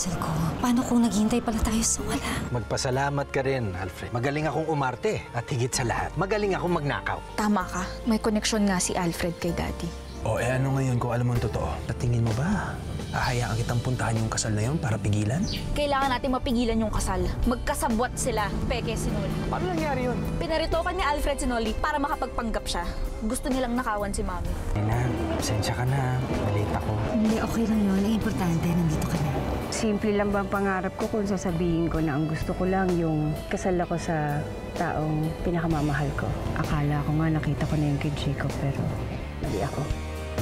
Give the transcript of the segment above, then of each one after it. puzzle ko. Paano kung naghihintay pala tayo sa wala? Magpasalamat ka rin, Alfred. Magaling akong umarte at higit sa lahat, magaling akong magnakaw. Tama ka. May koneksyon nga si Alfred kay Daddy. O eh ano ngayon kung alam mo ang totoo? Natingin mo ba? Ahayaan kitang puntahan yung kasal na yun para pigilan? Kailangan natin mapigilan yung kasal. Magkasabwat sila, Peke si Noli. Paano nangyari yun? Pinaritokan ni Alfred si Noli para makapagpanggap siya. Gusto nilang nakawan si Mami. Nena, absensya ka na. Malate ako. Hindi, okay lang yun. Ang importante, nandito ka na. Simple lang ba ang pangarap ko kung sasabihin ko na ang gusto ko lang yung kasal ako sa taong pinakamamahal ko? Akala ko nga nakita ko na yung kid Jacob, pero mali ako.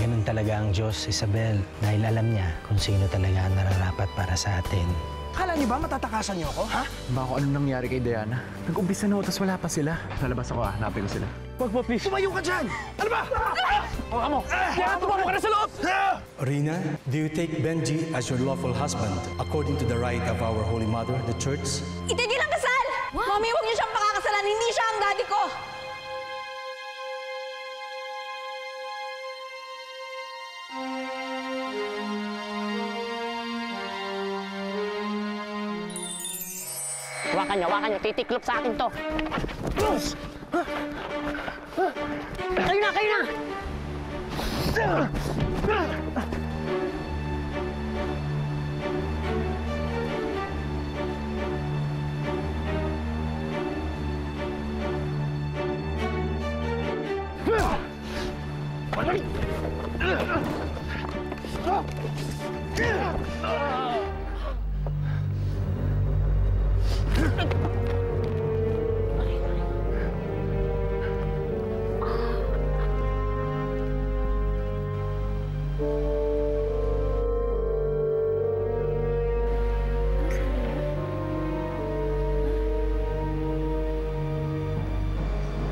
Ganun talaga ang Diyos, Isabel, dahil alam niya kung sino talaga ang nararapat para sa atin. Akala niyo ba matatakasan niyo ako, ha? Bako anong nangyari kay Diana? Nag-umpisa na ako, tapos wala pa sila. Lalabas ako, hanapin ko sila. Wag po, please! Tumayo ka dyan! Ano ba? Oh, amo! Diana, tumayo ka na sa loob! Rina, do you take Benji as your lawful husband according to the rite of our Holy Mother, the Church? Itigil ang kasal! What? Mami, huwag niyo siyang pakakasalan! Hindi siya ang daddy ko! Hawakan niya, titiklop sa akin to. Kayo na, kayo na!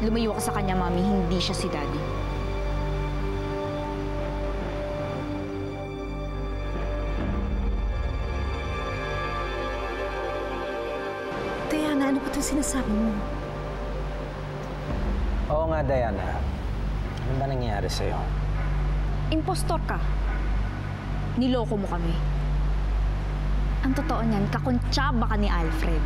Lumayo ka sa kanya, Mami. Hindi siya si Daddy. Diana, ano ba itong sinasabi mo? Oo nga, Diana. Ano ba nangyayari sa'yo? Impostor ka. Niloko mo kami. Ang totoo niyan, kakuntsaba ka ni Alfred.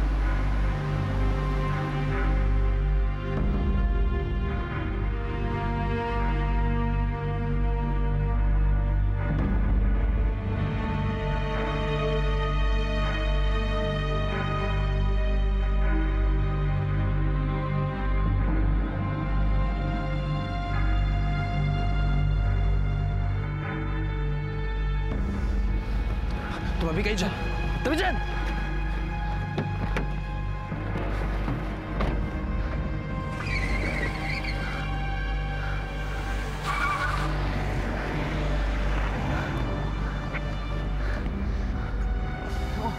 Tumabi kayo dyan! Tumabi dyan! Oh,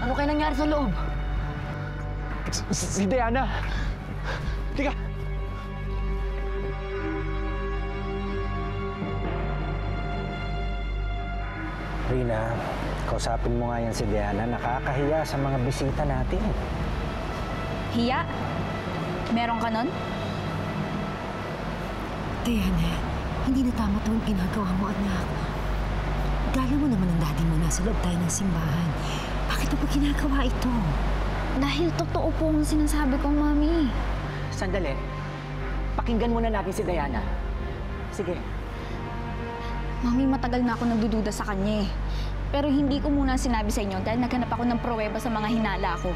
ano kayo nangyari sa loob? Si Diana! Tika! Rina, kausapin mo nga yan si Diana. Nakakahiya sa mga bisita natin. Hiya? Meron ka nun? Diana, hindi na tama ito ang ginagawa mo at na ako. Gala mo naman ang daddy mo, nasa loob tayo ng simbahan. Bakit mo ba ginagawa ito? Dahil totoo po ang sinasabi kong Mami. Sandali. Pakinggan muna natin si Diana. Sige. Mami, matagal na ako nagdududa sa kanya eh. Pero hindi ko muna sinabi sa inyo dahil naghanap ako ng pruweba sa mga hinala ko.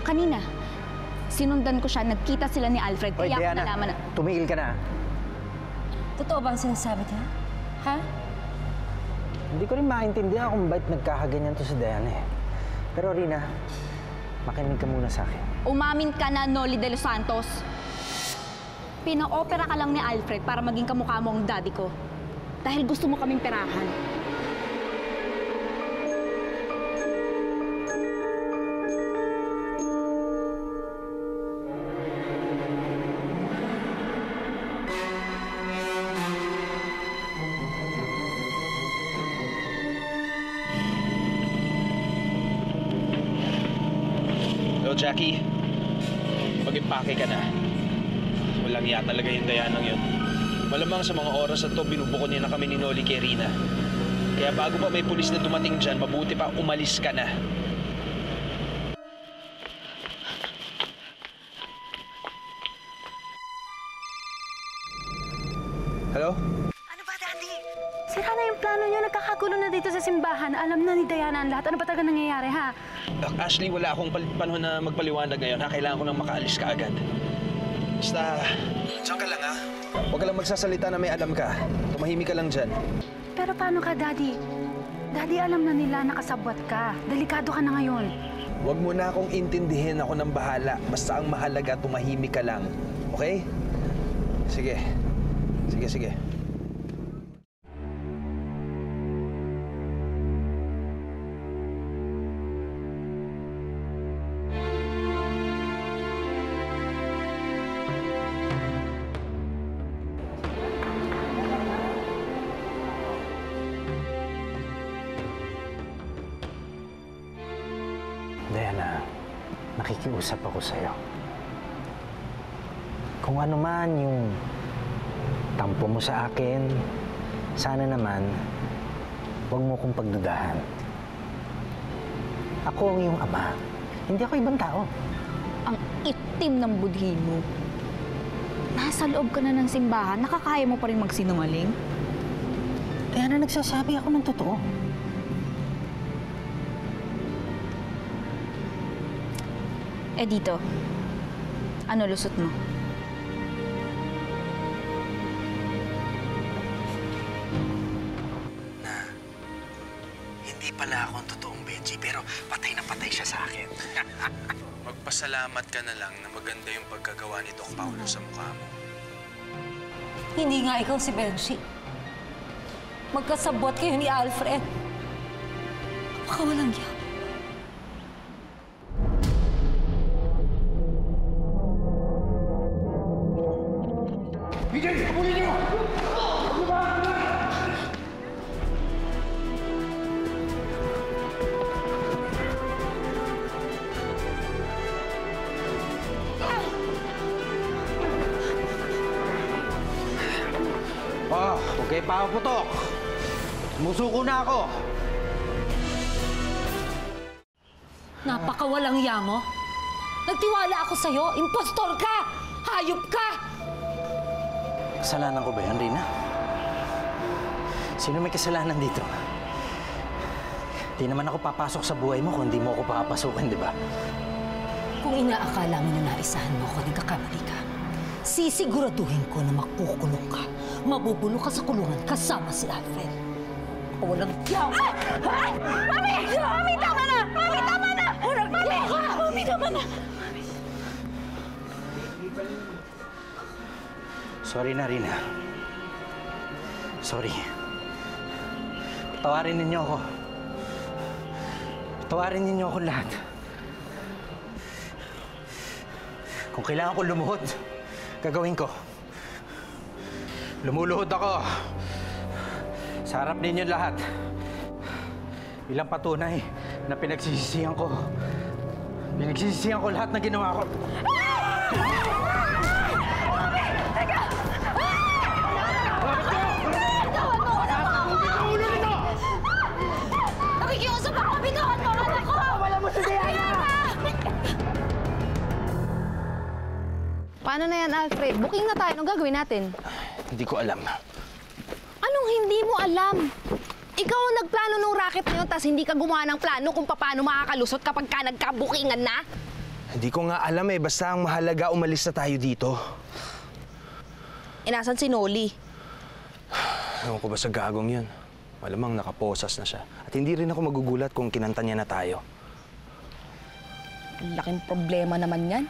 Kanina, sinundan ko siya, nagkita sila ni Alfred. Oy, kaya Diana, ako nalaman na... tumigil ka na. Totoo ba ang sinasabi niya? Ha? Hindi ko rin maintindihan kung bakit nagkakaganyan to si Diana eh. Pero Rina, makinig ka muna sa akin. Umamin ka na, Noli De Los Santos. Pinaopera ka lang ni Alfred para maging kamukha mo ang daddy ko. Dahil gusto mo kaming perahan. Hello, Jackie. Mag-impake ka na. Walang iya talaga yung Dianang yun. Malamang sa mga oras na ito, binubuko niya na kami ni Noli kay Rina. Kaya bago pa may pulis na dumating dyan, mabuti pa umalis ka na. Hello? Ano ba, Daddy? Sira na yung plano niyo. Nagkakagulo na dito sa simbahan. Alam na ni Diana ang lahat. Ano ba talaga nangyayari, ha? Ashley, wala akong panahon na magpaliwanag ngayon, ha? Kailangan ko nang makaalis ka agad. Basta... Diyan ka lang, ha? Huwag ka lang magsasalita na may alam ka. Tumahimik ka lang dyan. Pero paano ka, Daddy? Daddy, alam na nila nakasabwat ka. Delikado ka na ngayon. Huwag mo na akong intindihin, ako ng bahala. Basta ang mahalaga, tumahimik ka lang. Okay? Sige. Sige, sige. Diana, nakikiusap ako sa'yo. Kung ano man yung tampo mo sa akin, sana naman huwag mo kong pagdudahan. Ako ang iyong ama. Hindi ako ibang tao. Ang itim ng budhi mo. Nasa loob ka na ng simbahan, nakakaya mo pa rin magsinungaling? Diana, nagsasabi ako ng totoo. Eh dito, ano lusot mo? Na, hindi pala ako ang totoong Benji, pero patay na patay siya sa akin. Magpasalamat ka na lang na maganda yung pagkagawa ni Doc Paulo sa mukha mo. Hindi nga ikaw si Benji. Magkasabot kayo ni Alfred. Makawalang yan. Oh, okay pa ako putok. Musuko na ako. Napakawalang hiya mo. Nagtiwala ako sa'yo. Impostor ka! Hayop ka! Kasalanan ko ba yan, Rina? Sino may kasalanan dito? Di naman ako papasok sa buhay mo kung di mo ako papasukin, di ba? Kung inaakala mo na naisahan mo ako, nagkakamali ka. Sisiguraduhin ko na makukulong ka. Mabubulong ka sa kulungan kasama si Alfred. Walang tiyaw! Ah! Ah! Mami! Mami, tama na! Mami, tama na! Walang tiyaw ka! Mami, tama na! Sorry na, Rina. Sorry. Patawarin ninyo ako. Patawarin ninyo ako lahat. Kung kailangan ko lumuhod, gagawin ko. Lumuluhod ako. Sa harap ninyo lahat. Bilang patunay na pinagsisisihan ko. Pinagsisisihan ko lahat na ginawa ko. Paano na yan, Alfred? Booking na tayo. Anong gagawin natin? Hindi ko alam. Anong hindi mo alam? Ikaw ang nagplano ng racket na yun, tas hindi ka gumawa ng plano kung paano makakalusot kapag ka nagka-bookingan na? Hindi ko nga alam eh. Basta ang mahalaga, umalis na tayo dito. Inasan si Noli? Ewan ko ba sa gagong yun? Malamang nakaposas na siya. At hindi rin ako magugulat kung kinanta niya na tayo. Ang laking problema naman yan.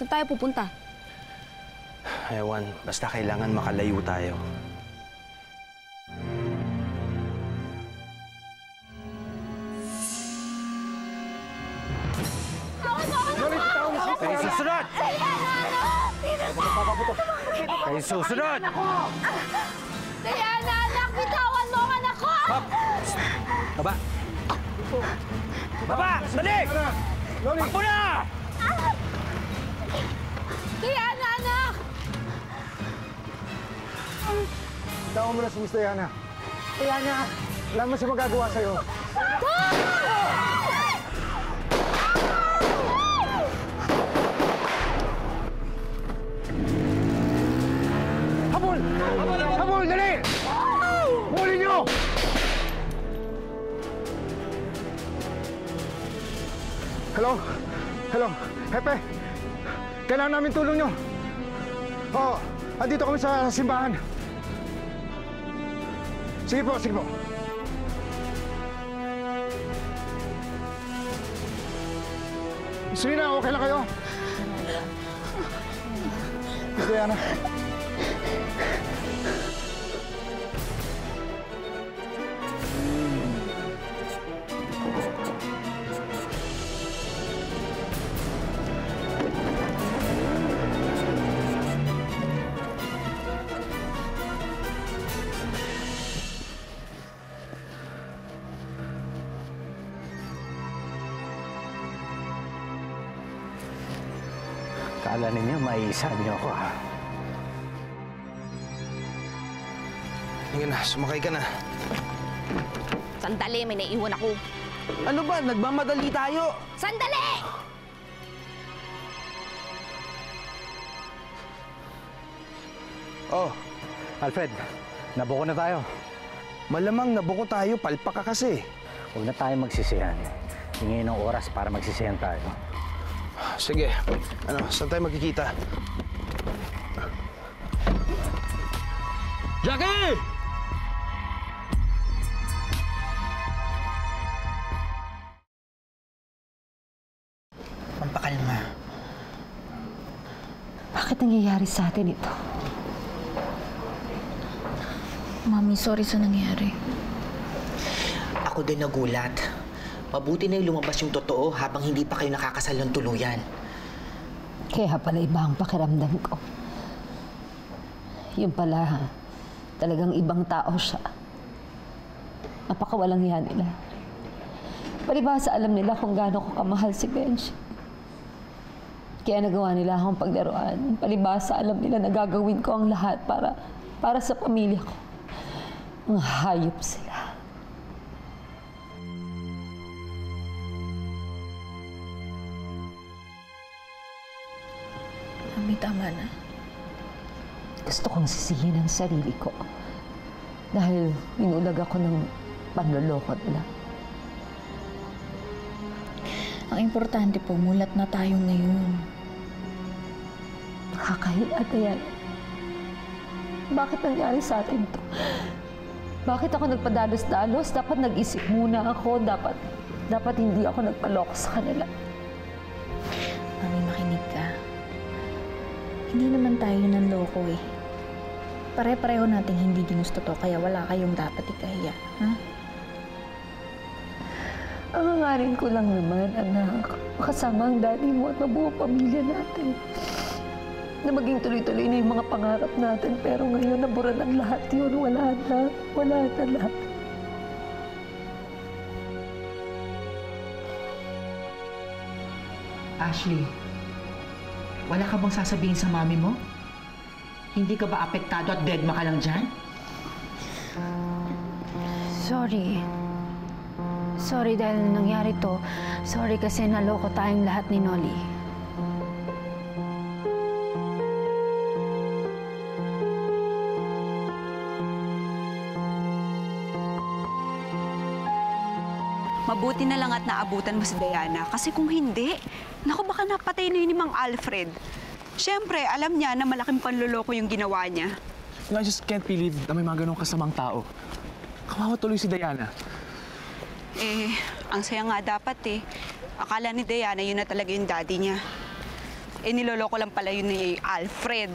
Saan tayo pupunta? Ewan, basta kailangan makalayo tayo. Kayo susunod! Kayo susunod! Diana, anak! Bitawan mo ang anak ko! Baba! Baba! Balik! Bakbo na! Diana, anak! Tawag mo na si Miss Diana. kaya niya, alam mo siya magagawa sa'yo. Habol! Habol! Habol! Dali! Habulin niyo! Hello? Hello? Hepe? Kailangan namin tulong niyo. Oo, andito kami sa simbahan. Sige po, sige po. Serena, okay lang kayo? Miss Diana. Kala ninyo, may sabi niyo ako, ha? Hinga na, sumakay ka na. Sandali, may naiwan ako. Ano ba? Nagmamadali tayo. Sandali! Oh, Alfred, nabuko na tayo. Malamang nabuko tayo, palpak ka kasi. Huwag na tayo magsisihan. Hingi ng oras para magsisihan tayo. Sige. Ano, saan tayo magkikita? Jackie! Pampakalma. Bakit nangyayari sa atin ito? Mami, sorry sa nangyari. Ako din nagulat. Mabuti na yung lumabas yung totoo habang hindi pa kayo nakakasal ng tuluyan. Kaya pala iba ang pakiramdam ko. Yung pala, talagang ibang tao siya. Napakawalang yan nila. Palibasa alam nila kung gaano ko kamahal si Benji. Kaya nagawa nila akong paglaruan. Palibasa alam nila na gagawin ko ang lahat para sa pamilya ko. Mga hayop sila. Mami, tama na. Gusto kong sisihin ang sarili ko dahil inulag ako ng panloloko nila. Ang importante po, mulat na tayo ngayon. Nakakahiya yan. Bakit nangyari sa atin to? Bakit ako nagpadalos-dalos? Dapat nag-isip muna ako. Dapat hindi ako nagpaloko sa kanila. Mami, makinig ka. Hindi naman tayo nanloko eh. Pare-pareho natin hindi ginusto to, kaya wala kayong dapat ikahiya, ha? Ang hangarin ko lang naman, anak, makasama ang daddy mo at mabuo pamilya natin. Na maging tuloy-tuloy na yung mga pangarap natin, pero ngayon naburan ang lahat yun. Wala na lahat. Ashley, wala ka bang sasabihin sa mami mo? Hindi ka ba apektado at deadma ka lang dyan? Sorry. Sorry dahil nangyari to. Sorry kasi naloko tayong lahat ni Noli. Mabuti na lang at naabutan mo si Diana. Kasi kung hindi, naku baka napatay na yun ni Mang Alfred. Siyempre, alam niya na malaking panloloko yung ginawa niya. And I just can't believe na may mga ganong kasamang tao. Kawawa tuloy si Diana. Eh, ang saya nga dapat eh. Akala ni Diana yun na talaga yung daddy niya. Eh, niloloko lang pala yun ni Alfred.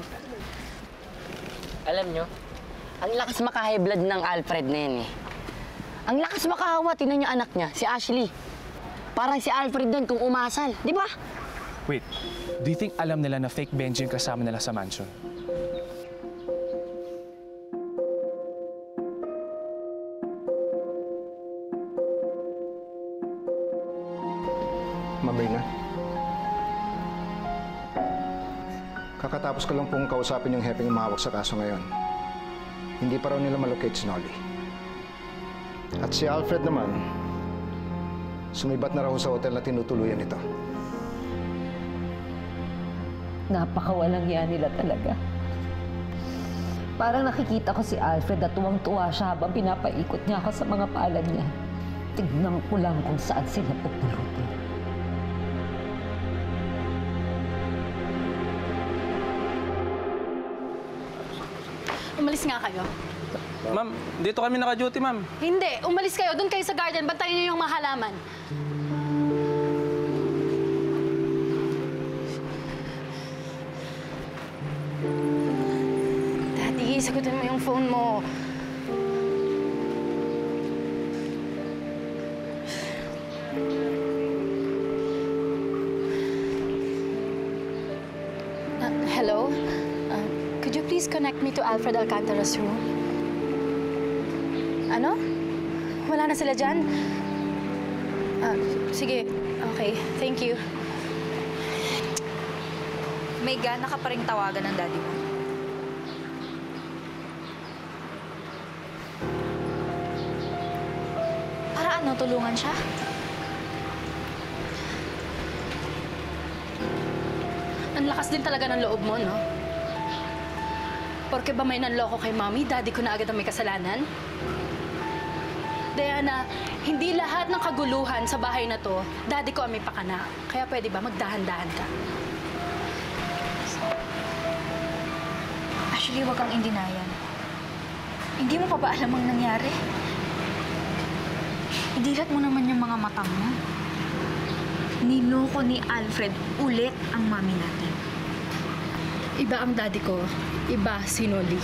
Alam niyo, ang lakas makahiblad ng Alfred na yun eh. Ang lakas makahawa, tingnan niyo anak niya, si Ashley. Parang si Alfred doon kung umasal, di ba? Wait, do you think alam nila na fake Benji yung kasama nila sa mansion? Mabrina. Kakatapos ko lang pong kausapin yung hepeng umahawak sa kaso ngayon. Hindi pa raw nila malocate si Noli. At si Alfred naman, sumibat na raw sa hotel na tinutuluyan ito. Napakawalang yan nila talaga. Parang nakikita ko si Alfred na tuwang-tuwa siya habang pinapaikot niya ako sa mga palad niya. Tignan ko lang kung saan sila pupulutin. Umalis nga kayo. Ma'am, dito kami naka-duty, ma'am. Hindi, umalis kayo. Doon kayo sa garden. Bantayan niyo yung mga halaman. Daddy, sagutin mo yung phone mo. Hello? Could you please connect me to Alfred Alcantara's room? Ano? Wala na sila dyan? Sige. Okay. Thank you. May gana ka pa ring tawagan ng daddy mo. Para ano? Tulungan siya? Ang lakas din talaga ng loob mo, no? Porke ba may nanloko kay Mommy, Daddy ko na agad ang may kasalanan? Diana, hindi lahat ng kaguluhan sa bahay na to, Daddy ko ang may pakana. Kaya pwede ba magdahan-dahan ka? Actually, huwag kang indinayan. Hindi mo pa ba alam ang nangyari? Idilat mo naman yung mga mata mo. Niloko ni Alfred ulit ang mami natin. Iba ang daddy ko, iba si Noli.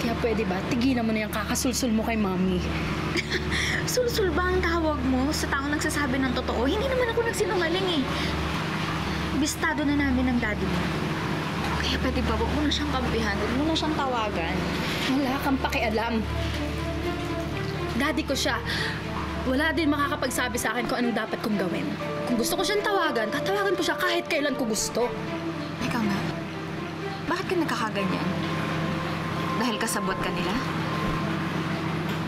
Kaya pwede ba, tigilan mo na yung kakasulsul mo kay mami. Sulsul ba ang tawag mo sa taong nagsasabi ng totoo? Hindi naman ako nagsinungaling eh. Bistado na namin ang daddy mo. Kaya pwede ba, huwag mo na siyang kampihan, huwag mo na siyang tawagan. Wala kang pakialam. Daddy ko siya. Wala din makakapagsabi sa akin kung anong dapat kong gawin. Kung gusto ko siyang tawagan, tatawagan ko siya kahit kailan ko gusto. Ikaw nga, bakit ka nagkakaganyan? Dahil kasabot ka nila?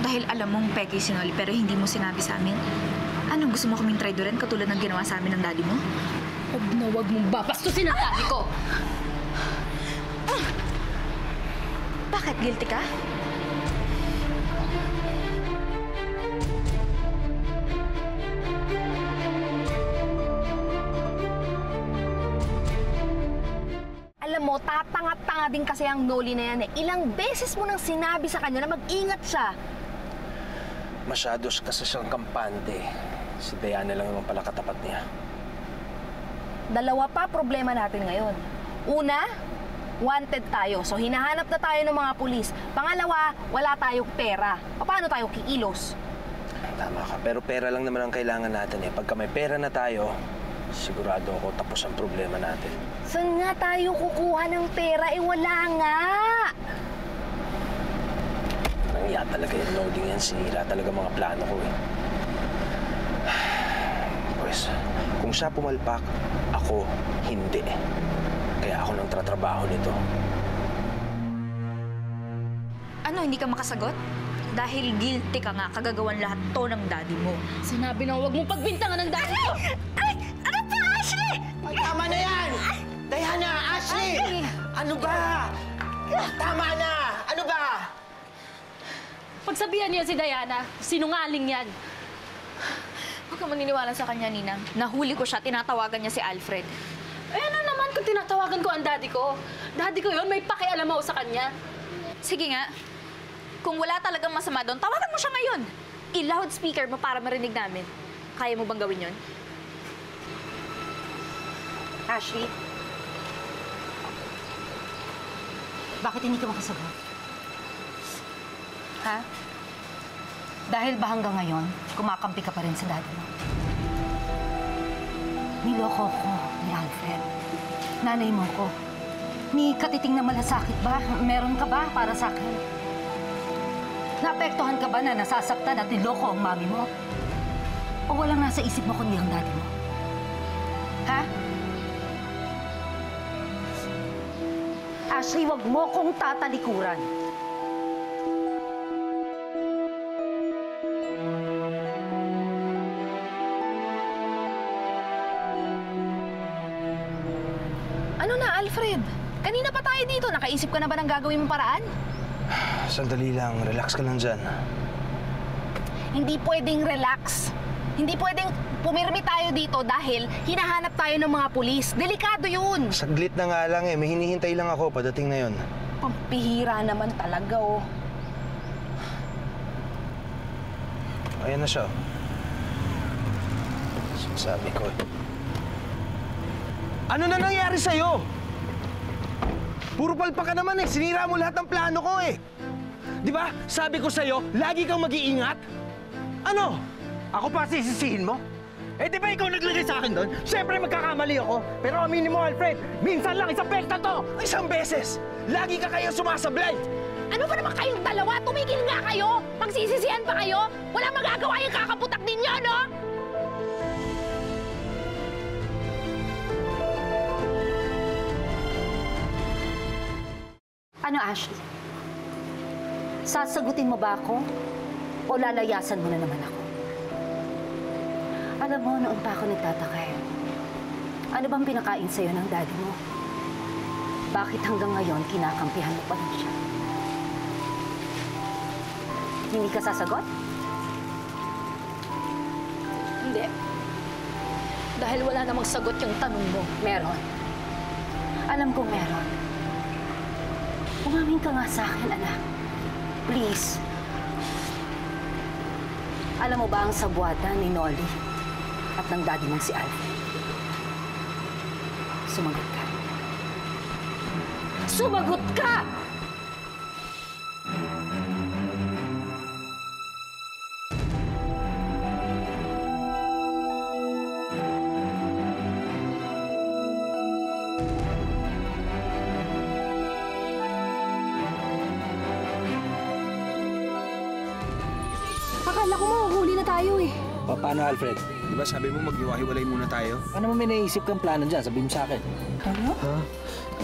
Dahil alam mong peke si Noli pero hindi mo sinabi sa amin? Anong gusto mo kaming traidorin katulad ng ginawa sa amin ng daddy mo? Huwag na huwag mong babastusin ang daddy ko! Bakit? Guilty ka? Alam mo, tatanga-tanga din kasi ang Noli na yan eh. Ilang beses mo nang sinabi sa kanya na mag-ingat siya. Masyado kasi siyang kampante. Si Diana lang yung pala katapat niya. Dalawa pa problema natin ngayon. Una, wanted tayo. So hinahanap na tayo ng mga pulis. Pangalawa, wala tayong pera. Paano tayo kikilos? Tama ka, pero pera lang naman ang kailangan natin eh. Pagka may pera na tayo, sigurado ako tapos ang problema natin. Saan nga tayo kukuha ng pera? Eh, wala nga! Parang iya talaga yung loading yan. Sinira talaga mga plano ko eh. Pues, kung siya pumalpak, ako hindi. Kaya ako nang tratrabaho nito. Ano, hindi ka makasagot? Dahil guilty ka nga, kagagawan lahat to ng daddy mo. Sinabi na huwag mong pagbintangan ng daddy mo! Tama na yan! Diana, Ashley! Ay. Ano ba? Tama na! Ano ba? Pagsabihan niyo si Diana, sinungaling yan. Huwag ka maniniwala sa kanya, Ninang. Nahuli ko siya, tinatawagan niya si Alfred. Eh, ano naman kung tinatawagan ko ang daddy ko? Daddy ko yun, may pakialam ako sa kanya. Sige nga, kung wala talagang masama doon, tawagan mo siya ngayon. I-loudspeaker mo para marinig namin. Kaya mo bang gawin yun? Ashley, bakit hindi ka makasagot? Ha? Dahil ba hanggang ngayon, kumakampi ka pa rin sa daddy mo? Niloko ko ni Alfred. Nanay mo ko. Ni katiting na malasakit ba? Meron ka ba para sa akin? Naapektuhan ka ba na nasasaktan at niloko ang mami mo? O walang nasa isip mo kundi ang daddy mo? Ha? Ashley, wag mo kong tatalikuran. Alfred, kanina pa tayo dito. Nakaisip ka na ba ng gagawin mong paraan? Sandali lang. Relax ka lang dyan. Hindi pwedeng relax. Hindi pwedeng pumirmi tayo dito dahil hinahanap tayo ng mga pulis. Delikado yun. Saglit na nga lang eh. May hinihintay lang ako. Padating na yun. Pampihira naman talaga oh. Ayan na siya. Sinasabi ko. Ano na nangyari sa'yo? Puro palpak ka naman eh. Sinira mo lahat ng plano ko eh. Di ba? Sabi ko sa'yo, lagi kang mag-iingat. Ano? Ako pa sisisihin mo? Eh di ba ikaw naglagay sa akin doon? Siyempre magkakamali ako. Pero aminin mo, Alfred, minsan lang isang pekta to. Isang beses. Lagi ka kayang sumasablay. Ano ba naman kayong dalawa? Tumigil nga kayo. Magsisisihan pa kayo. Wala magagawa yung kakaputak ninyo, no? Ano, Ashley? Sasagutin mo ba ako? O lalayasan mo na naman ako? Alam mo, noon pa ako nagtataka eh. Ano bang pinakain sa'yo ng daddy mo? Bakit hanggang ngayon kinakampihan mo pa rin siya? Hindi ka sasagot? Hindi. Dahil wala namang sagot yung tanong mo. Meron. Alam kong meron. Umamin ka nga sa akin, anak. Please. Alam mo ba ang sabuatan ni Noli at ng daddy mong si Alfred? Sumagot ka. Sumagot ka! Akala ko mahuhuli na tayo eh. O, paano Alfred? Di ba sabi mo maghiwa-hiwalay muna tayo? Ano mo may naisip kang plano dyan? Sabihin mo sa akin. Ano? Ha?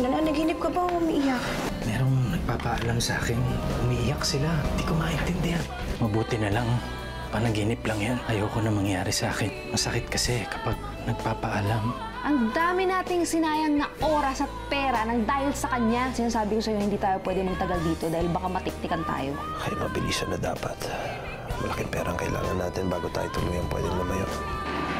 Nanaginip ka ba umiiyak? Merong nagpapaalam sa akin. Umiiyak sila. Hindi ko maintindihan. Mabuti na lang. Panaginip lang yan. Ayoko na mangyari sa akin. Masakit kasi kapag nagpapaalam. Ang dami nating sinayang na oras at pera nang dahil sa kanya. Sinasabi ko sa'yo hindi tayo pwede magtagal dito dahil baka matiktikan tayo. Ay, mabilisan na dapat. Malaking perang kailangan natin bago tayo tuluyang pwedeng lumayo.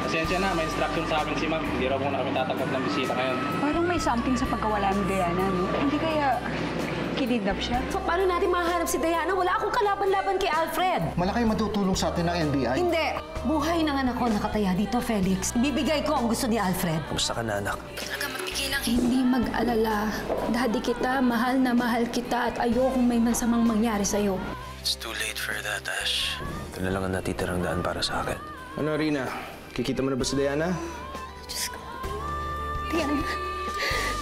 Pasensya na, may instruction sa amin si Ma'am. Hindi raw muna kami tatanggap ng bisita ngayon. Parang may something sa pagkawala ng Diana, no? Hindi kaya kinidnap siya? So, paano natin mahanap si Diana? Wala akong kalaban-laban kay Alfred. Malaki matutulong sa atin ng NBI. Hindi. Buhay ng anak ko nakataya dito, Felix. Ibibigay ko ang gusto ni Alfred. Pusta ka na, anak. Hindi mag-alala. Daddy kita, mahal na mahal kita at ayokong may masamang mangyari sa'yo. It's too late for that, Ash. Ito na lang ang natitirang daan para sa akin. Ano, Rina? Kikita mo na ba si Diana? Diyos ko. Diana.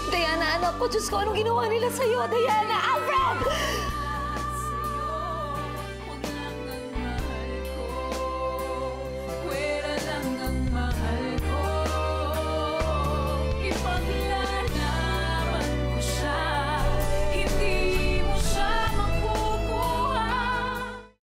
Diana, anak ko. Diyos ko, anong ginawa nila sa'yo, Diana? Alfred!